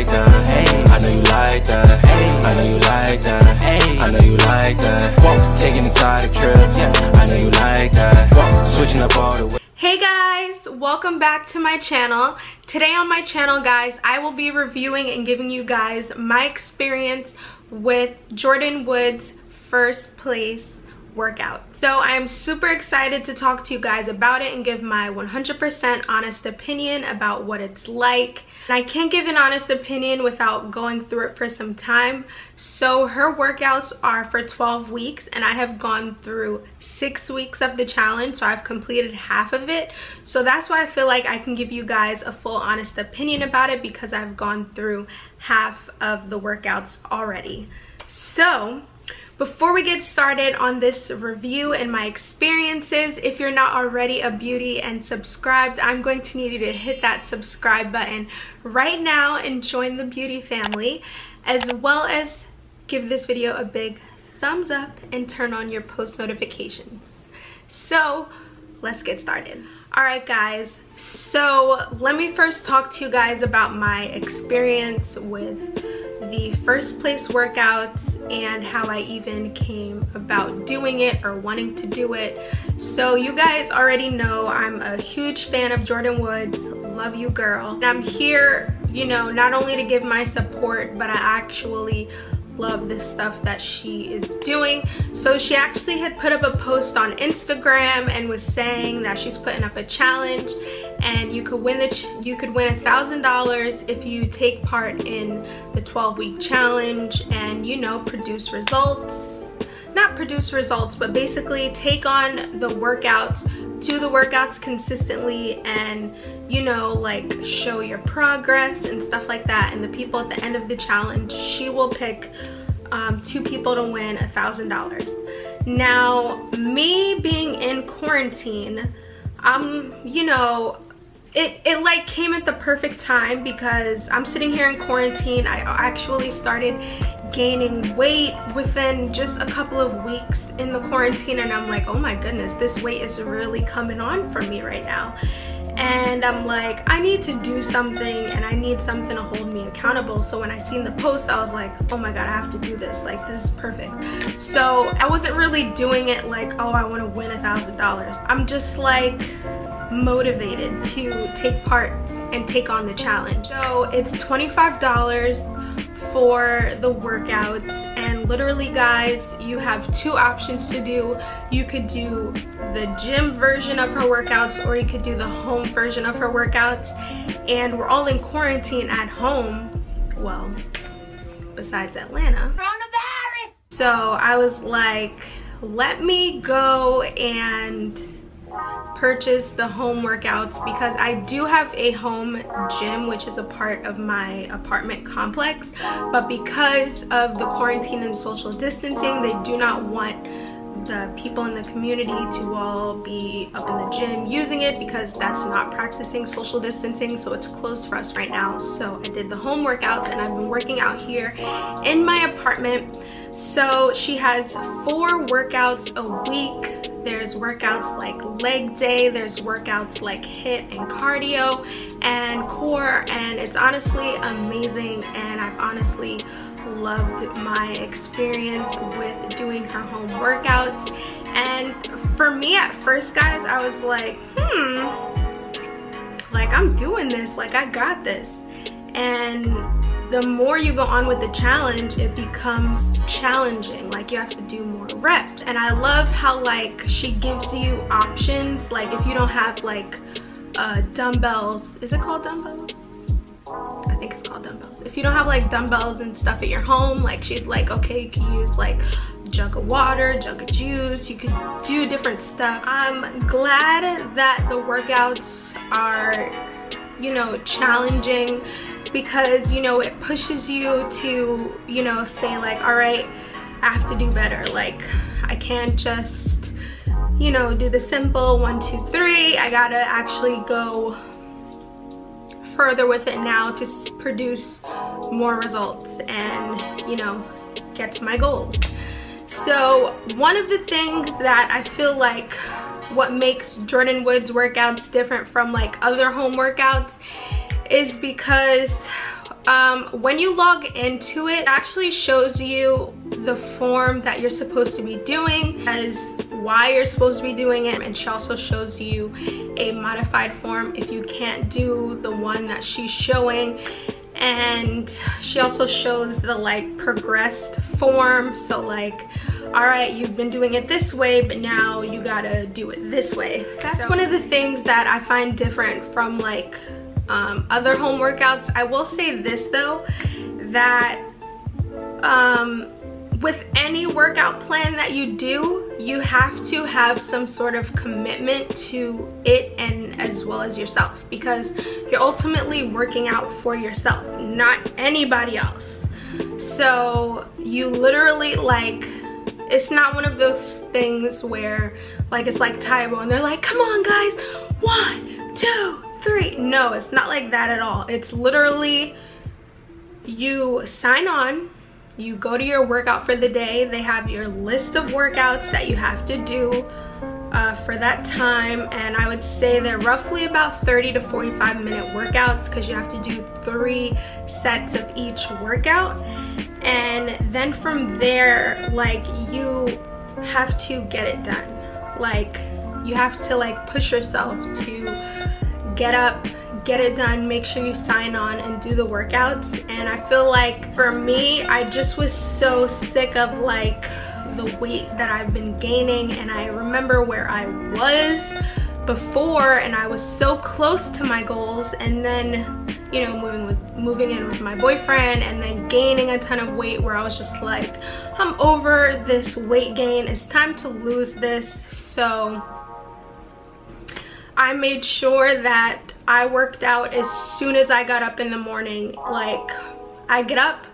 like that. I know you like that. I know you like that. I know you like that. Taking exotic trips. I know you like that. Switching up all the way. Hey guys, welcome back to my channel. Today on my channel, guys, I will be reviewing and giving you guys my experience with Jordyn Woods' First Place workout. So I'm super excited to talk to you guys about it and give my 100% honest opinion about what it's like. And I can't give an honest opinion without going through it for some time. So her workouts are for 12 weeks and I have gone through 6 weeks of the challenge, so I've completed half of it. So that's why I feel like I can give you guys a full honest opinion about it, because I've gone through half of the workouts already. So before we get started on this review and my experiences, if you're not already a beauty and subscribed, I'm going to need you to hit that subscribe button right now and join the beauty family, as well as give this video a big thumbs up and turn on your post notifications. So let's get started. Alright guys, so let me first talk to you guys about my experience with the First Place workouts and how I even came about doing it or wanting to do it. So you guys already know I'm a huge fan of Jordyn Woods. Love you, girl. And I'm here, you know, not only to give my support, but I actually love the stuff that she is doing. So she actually had put up a post on Instagram and was saying that she's putting up a challenge, and you could win $1,000 if you take part in the 12-week challenge and, you know, but basically take on the workouts consistently and, you know, like show your progress and stuff like that. And the people at the end of the challenge, she will pick 2 people to win $1,000. Now, me being in quarantine, you know, it like came at the perfect time, because I'm sitting here in quarantine. I actually started gaining weight within just a couple of weeks in the quarantine, and I'm like, oh my goodness, this weight is really coming on for me right now. And I'm like, I need to do something, and I need something to hold me accountable. So when I seen the post, I was like, oh my god, I have to do this, like this is perfect. So I wasn't really doing it like, oh, I want to win $1,000. I'm just like motivated to take part and take on the challenge. So it's $25 for the workouts, and literally, guys, you have 2 options to do. You could do the gym version of her workouts, or you could do the home version of her workouts. And we're all in quarantine at home, well, besides Atlanta, coronavirus. So I was like, let me go and purchase the home workouts, because I do have a home gym, which is a part of my apartment complex, but because of the quarantine and social distancing, they do not want the people in the community to all be up in the gym using it, because that's not practicing social distancing. So it's closed for us right now. So I did the home workouts, and I've been working out here in my apartment. So she has 4 workouts a week. There's workouts like leg day, there's workouts like HIIT and cardio and core, and it's honestly amazing. And I've honestly loved my experience with doing her home workouts. And for me at first, guys, I was like, like, I'm doing this, like I got this. And the more you go on with the challenge, it becomes challenging. Like, you have to do more reps. And I love how, like, she gives you options. Like, if you don't have, like, dumbbells. Is it called dumbbells? I think it's called dumbbells. If you don't have, like, dumbbells and stuff at your home, like, she's like, okay, you can use, like, jug of water, jug of juice. You can do different stuff. I'm glad that the workouts are, you know, challenging, because, you know, it pushes you to, you know, say like, all right, I have to do better. Like, I can't just, you know, do the simple 1, 2, 3. I gotta actually go further with it now to produce more results and, you know, get to my goals. So one of the things that I feel like what makes Jordyn Woods workouts different from like other home workouts is because When you log into it, it actually shows you the form that you're supposed to be doing, as why you're supposed to be doing it, and she also shows you a modified form if you can't do the one that she's showing. And she also shows the like progressed form, so like, all right, you've been doing it this way, but now you gotta do it this way. That's one of the things that I find different from like other home workouts. I will say this though, that with any workout plan that you do, you have to have some sort of commitment to it, and as well as yourself, because you're ultimately working out for yourself, not anybody else. So you literally like, it's not one of those things where like it's like Tybo and they're like, come on guys, 1, 2, 3. No, it's not like that at all. It's literally you sign on, you go to your workout for the day, they have your list of workouts that you have to do for that time, and I would say they're roughly about 30 to 45-minute workouts, because you have to do 3 sets of each workout. And then from there, like, you have to get it done. Like, you have to like push yourself to get up, get it done, make sure you sign on and do the workouts. And I feel like for me, I just was so sick of like the weight that I've been gaining, and I remember where I was before and I was so close to my goals, and then, you know, moving in with my boyfriend, and then gaining a ton of weight where I was just like, I'm over this weight gain, it's time to lose this. So I made sure that I worked out as soon as I got up in the morning. Like, I get up,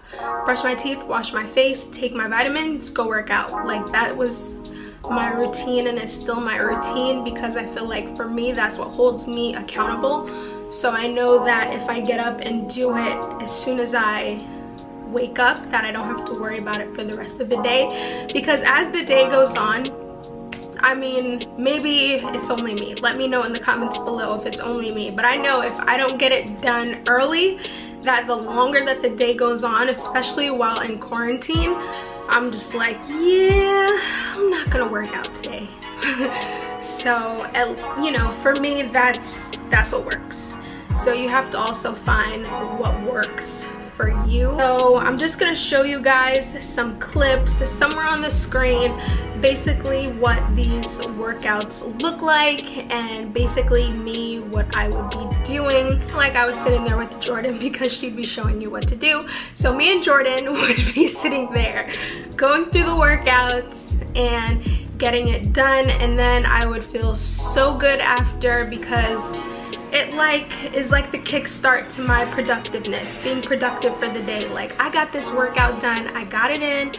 brush my teeth, wash my face, take my vitamins, go work out. Like, that was my routine, and it's still my routine, because I feel like for me, that's what holds me accountable. So I know that if I get up and do it as soon as I wake up, that I don't have to worry about it for the rest of the day. Because as the day goes on, I mean, maybe it's only me. Let me know in the comments below if it's only me. But I know if I don't get it done early, that the longer that the day goes on, especially while in quarantine, I'm just like, yeah, I'm not gonna work out today. So, you know, for me, that's what works. So you have to also find what works for you. So I'm just gonna show you guys some clips somewhere on the screen, basically what these workouts look like, and basically me, what I would be doing. Like, I was sitting there with Jordyn because she'd be showing you what to do, so me and Jordyn would be sitting there going through the workouts and getting it done, and then I would feel so good after, because it like is like the kickstart to my productiveness, being productive for the day. Like, I got this workout done, I got it in,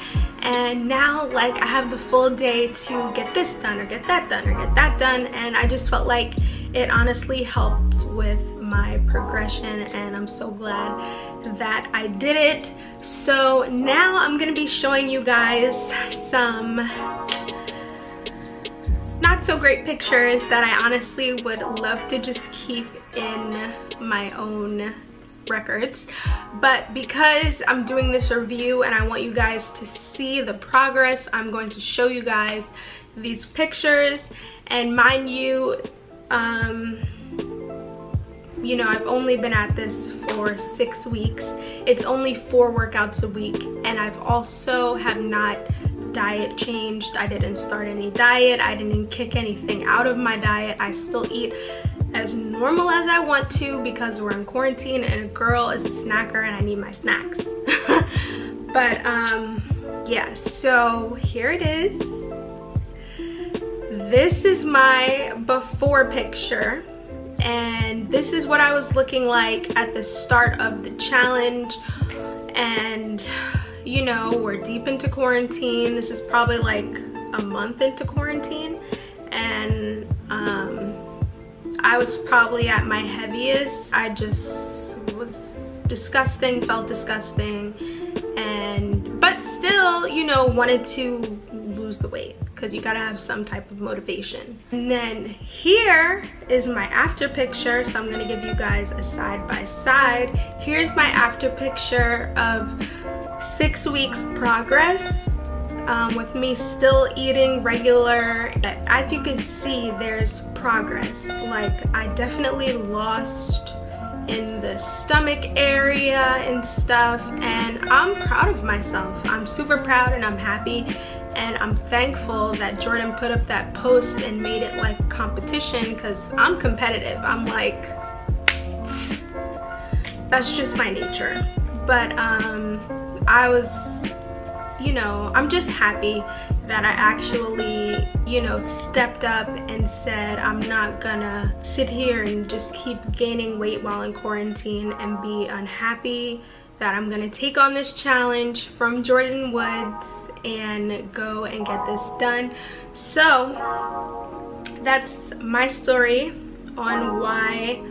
and now like I have the full day to get this done or get that done or get that done. And I just felt like it honestly helped with my progression, and I'm so glad that I did it. So now I'm gonna be showing you guys some not so great pictures that I honestly would love to just keep in my own records, but because I'm doing this review and I want you guys to see the progress, I'm going to show you guys these pictures. And mind you, you know, I've only been at this for 6 weeks. It's only 4 workouts a week, and I've also have not diet changed. I didn't start any diet, I didn't kick anything out of my diet. I still eat as normal as I want to, because we're in quarantine and a girl is a snacker and I need my snacks. But yeah, so here it is. This is my before picture, and this is what I was looking like at the start of the challenge. And you know, we're deep into quarantine. This is probably like a month into quarantine, and I was probably at my heaviest. I just was disgusting, felt disgusting, and but still, you know, wanted to lose the weight. because you gotta have some type of motivation. And then here is my after picture. So I'm gonna give you guys a side by side. Here's my after picture of 6 weeks progress with me still eating regular. But as you can see, there's progress. Like, I definitely lost in the stomach area and stuff, and I'm proud of myself. I'm super proud and I'm happy, and I'm thankful that Jordan put up that post and made it like competition, because I'm competitive. I'm like, that's just my nature. But I was, you know, I'm just happy that I actually, you know, stepped up and said I'm not gonna sit here and just keep gaining weight while in quarantine and be unhappy, that I'm gonna take on this challenge from Jordyn Woods and go and get this done. So that's my story on why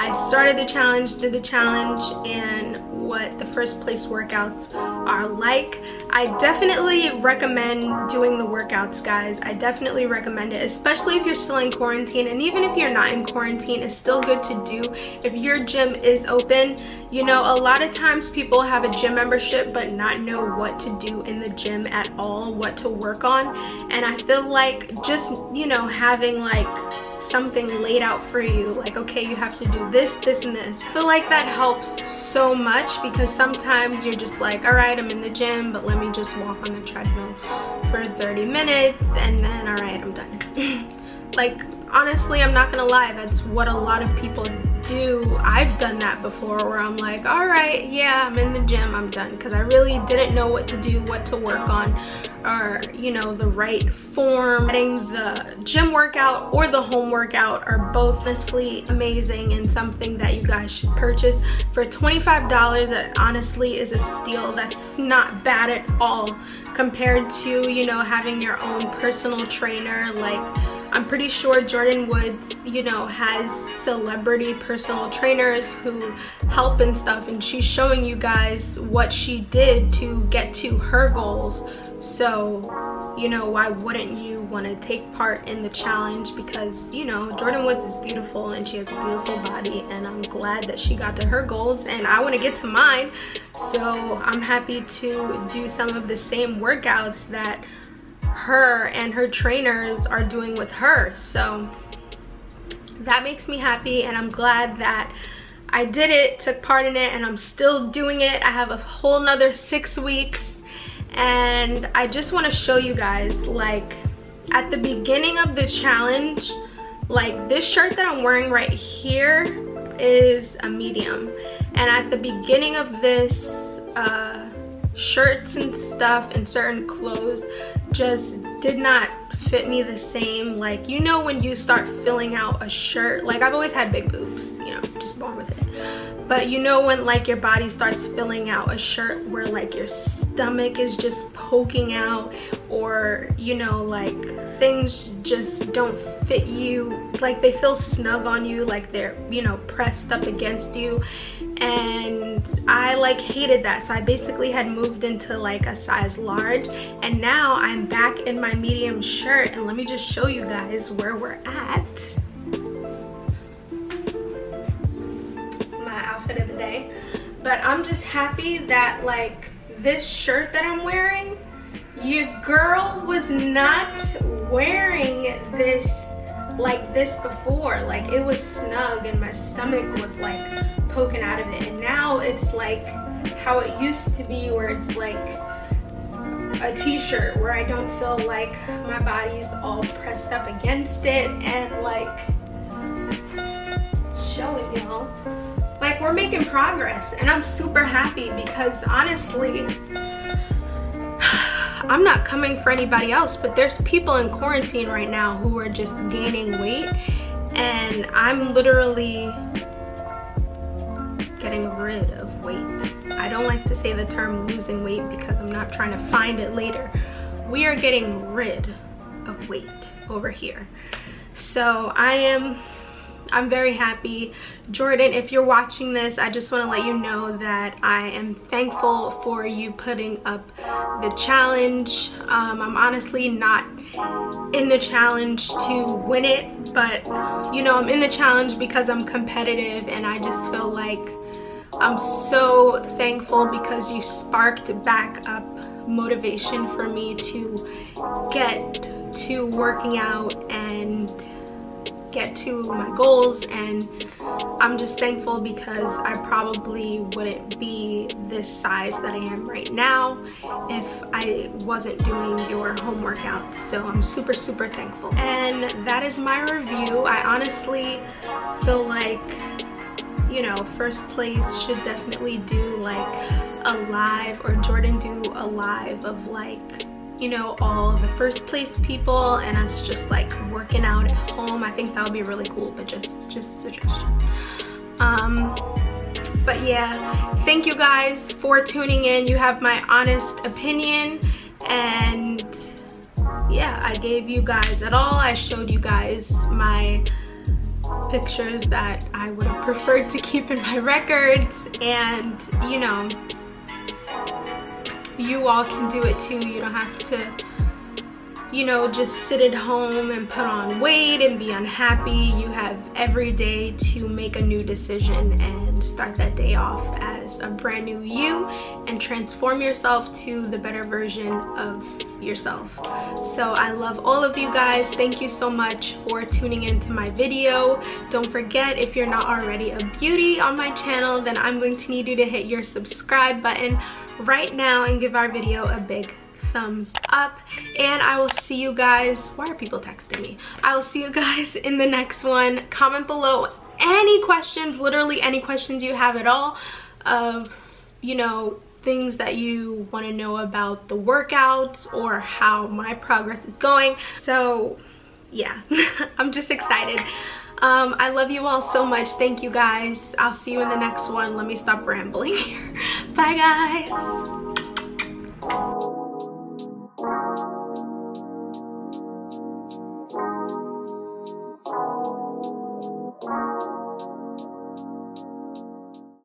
I started the challenge, did the challenge, and what the first place workouts are like. I definitely recommend doing the workouts, guys. I definitely recommend it, especially if you're still in quarantine. And even if you're not in quarantine, it's still good to do if your gym is open. You know, a lot of times people have a gym membership but not know what to do in the gym at all, what to work on. And I feel like just, you know, having like something laid out for you, like, okay, you have to do this, this, and this. I feel like that helps so much, because sometimes you're just like, all right, I'm in the gym, but let me just walk on the treadmill for 30 minutes and then, all right, I'm done. Like, honestly, I'm not gonna lie, that's what a lot of people do. I've done that before, where I'm like, all right, yeah, I'm in the gym, I'm done, because I really didn't know what to do, what to work on, or, you know, the right form. Getting the gym workout or the home workout are both honestly amazing and something that you guys should purchase for $25. That honestly is a steal. That's not bad at all compared to, you know, having your own personal trainer. Like, I'm pretty sure Jordyn Woods, you know, has celebrity personal trainers who help and stuff, and she's showing you guys what she did to get to her goals. So, you know, why wouldn't you want to take part in the challenge? Because, you know, Jordyn Woods is beautiful and she has a beautiful body, and I'm glad that she got to her goals, and I want to get to mine. So I'm happy to do some of the same workouts that her and her trainers are doing with her. So that makes me happy, and I'm glad that I did it, took part in it, and I'm still doing it. I have a whole nother 6 weeks. And I just want to show you guys, like, at the beginning of the challenge, like, this shirt that I'm wearing right here is a medium, and at the beginning of this, shirts and stuff and certain clothes just did not fit me the same. Like, you know, when you start filling out a shirt, like, I've always had big boobs, you know, just born with it, but you know, when like your body starts filling out a shirt where like your stomach is just poking out, or, you know, like things just don't fit you, like they feel snug on you, like they're, you know, pressed up against you. And I like hated that, so I basically had moved into like a size large, and now I'm back in my medium shirt. And let me just show you guys where we're at. My outfit of the day. But I'm just happy that like this shirt that I'm wearing, your girl was not wearing this like this before. Like, it was snug and my stomach was like poking out of it, and now it's like how it used to be, where it's like a t-shirt where I don't feel like my body's all pressed up against it. And like, showing y'all, like, we're making progress, and I'm super happy, because honestly, I'm not coming for anybody else, but there's people in quarantine right now who are just gaining weight, and I'm literally getting rid of weight. I don't like to say the term losing weight, because I'm not trying to find it later. We are getting rid of weight over here. So I am I'm very happy. Jordyn, if you're watching this, I just want to let you know that I am thankful for you putting up the challenge. I'm honestly not in the challenge to win it, but you know, I'm in the challenge because I'm competitive, and I just feel like I'm so thankful because you sparked back up motivation for me to get to working out and get to my goals. And I'm just thankful because I probably wouldn't be this size that I am right now if I wasn't doing your home workouts. So I'm super, super thankful. And that is my review. I honestly feel like, you know, First Place should definitely do like a live, or Jordyn do a live of like, you know, all the First Place people and us just like working out at home. I think that would be really cool, but just a suggestion. But yeah, thank you guys for tuning in. You have my honest opinion, and yeah, I gave you guys it all. I showed you guys my pictures that I would have preferred to keep in my records, and you know, you all can do it too. You don't have to, you know, just sit at home and put on weight and be unhappy. You have every day to make a new decision and start that day off as a brand new you and transform yourself to the better version of yourself. So I love all of you guys. Thank you so much for tuning into my video. Don't forget, if you're not already a beauty on my channel, then I'm going to need you to hit your subscribe button right now and give our video a big thumbs up, and I will see you guys. Why are people texting me? I will see you guys in the next one. Comment below any questions, literally any questions you have at all, of, you know, things that you want to know about the workouts or how my progress is going. So yeah, I'm just excited. I love you all so much. Thank you guys. I'll see you in the next one. Let me stop rambling here. Bye guys.